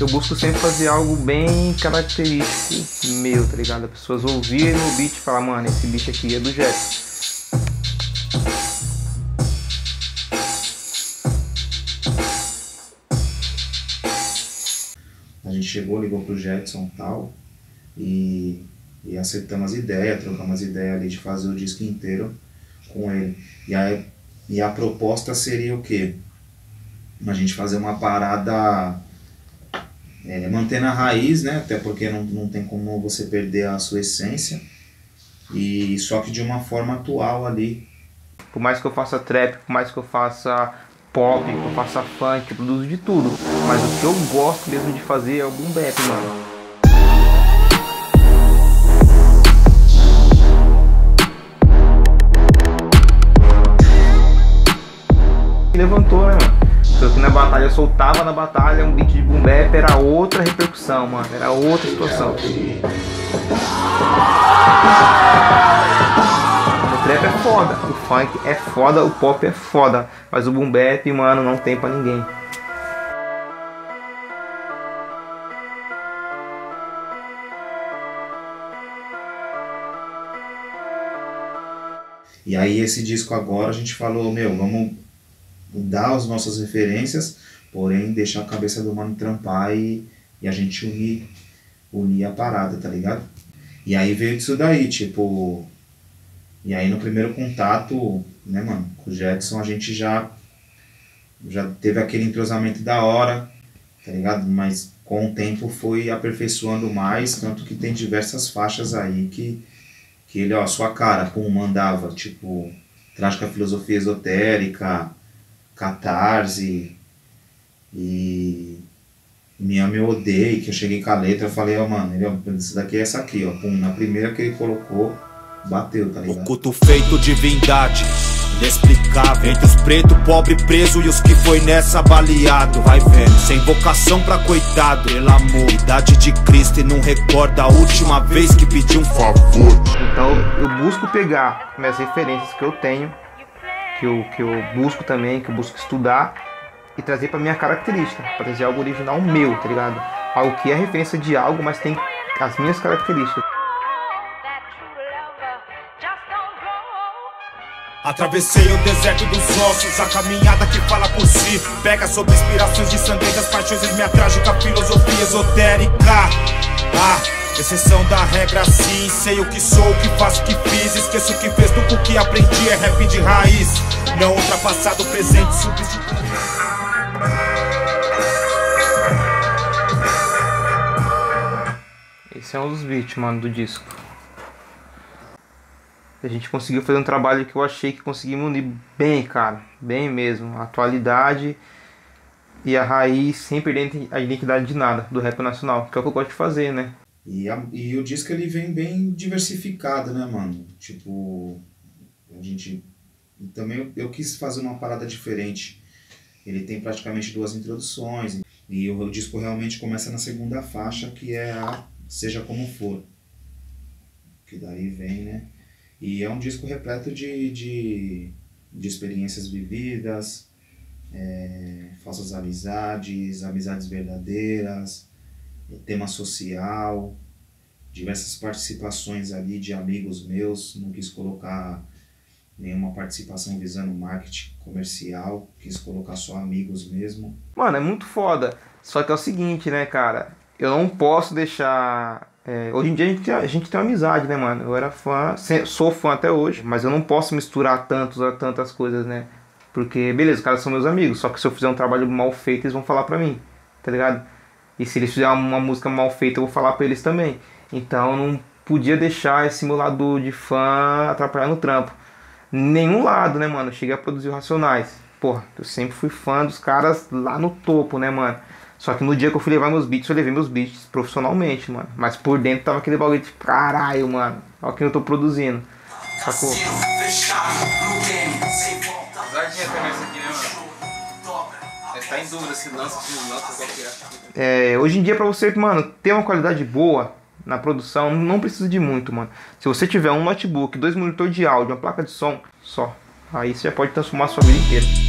eu busco sempre fazer algo bem característico meu, tá ligado? As pessoas ouvirem o beat e falar, mano, esse beat aqui é do Jackson. A gente chegou, ligou pro Gedson e tal, e acertamos as ideias, trocamos as ideias ali de fazer o disco inteiro com ele. E a proposta seria o quê? A gente fazer uma parada mantendo a raiz, né? Até porque não tem como você perder a sua essência, e só que de uma forma atual ali. Por mais que eu faça trap, por mais que eu faça pop, que eu faça funk, eu produzo de tudo, mas o que eu gosto mesmo de fazer é o boom bap, mano. Levantou, né, mano? Só que na batalha, eu soltava na batalha um beat de boom bap, era outra repercussão, mano, era outra situação. O trap é foda, o funk é foda, o pop é foda, mas o boom bap, mano, não tem pra ninguém. E aí esse disco agora a gente falou, meu, vamos mudar as nossas referências, porém deixar a cabeça do mano trampar e a gente unir a parada, tá ligado? E aí veio disso daí, tipo... E aí no primeiro contato, né, mano, com o Gedson a gente já teve aquele entrosamento da hora, tá ligado? Mas com o tempo foi aperfeiçoando mais, tanto que tem diversas faixas aí que ele, ó, sua cara, como mandava, tipo, trágica filosofia esotérica, Catarse e Me Ame ou Odeie, que eu cheguei com a letra, eu falei, ó, mano, isso daqui é essa aqui, ó, pum, na primeira que ele colocou, bateu, tá ligado? O culto feito divindade, inexplicável, entre os pretos, pobre, preso e os que foi nessa baleado, vai vendo, sem vocação pra coitado, pelo amor, idade de Cristo e não recorda a última vez que pediu um favor. Então eu busco pegar minhas referências que eu tenho, que eu busco também, que eu busco estudar e trazer pra minha característica, pra trazer algo original meu, tá ligado? Algo que é referência de algo, mas tem as minhas características. Atravessei o deserto dos ossos, a caminhada que fala por si, pega sobre inspirações de sangueiras paixões e minha trágica filosofia esotérica. Exceção da regra, sim, sei o que sou, o que faço, o que fiz, esqueço o que fez, do que aprendi, é rap de raiz, não ultrapassado, presente, substituído. Esse é um dos beats, mano, do disco. A gente conseguiu fazer um trabalho que eu achei que conseguimos unir bem, cara, bem mesmo, a atualidade e a raiz, sem perder a identidade de nada, do rap nacional, que é o que eu gosto de fazer, né? E o disco ele vem bem diversificado, né, mano? Tipo, a gente... Também eu quis fazer uma parada diferente. Ele tem praticamente duas introduções. E o disco realmente começa na segunda faixa, que é a Seja Como For. Que daí vem, né? E é um disco repleto de experiências vividas, falsas amizades, amizades verdadeiras, tema social, diversas participações ali de amigos meus, não quis colocar nenhuma participação visando marketing comercial, quis colocar só amigos mesmo. Mano, é muito foda, só que é o seguinte, né, cara, eu não posso deixar... hoje em dia a gente tem uma amizade, né, mano, eu era fã, sou fã até hoje, mas eu não posso misturar tantas coisas, né, porque, beleza, os caras são meus amigos, só que se eu fizer um trabalho mal feito, eles vão falar pra mim, tá ligado? E se eles fizerem uma música mal feita, eu vou falar pra eles também. Então não podia deixar esse meu lado de fã atrapalhar no trampo. Nenhum lado, né, mano? Eu cheguei a produzir o Racionais. Porra, eu sempre fui fã dos caras lá no topo, né, mano? Só que no dia que eu fui levar meus beats, eu levei meus beats profissionalmente, mano. Mas por dentro tava aquele bagulho de caralho, mano. Olha o que eu tô produzindo. Sacou? Tá em dúvida se lança qualquer. Hoje em dia, pra você, mano, ter uma qualidade boa na produção, não precisa de muito, mano. Se você tiver um notebook, 2 monitores de áudio, uma placa de som, só. Aí você já pode transformar a sua vida inteira.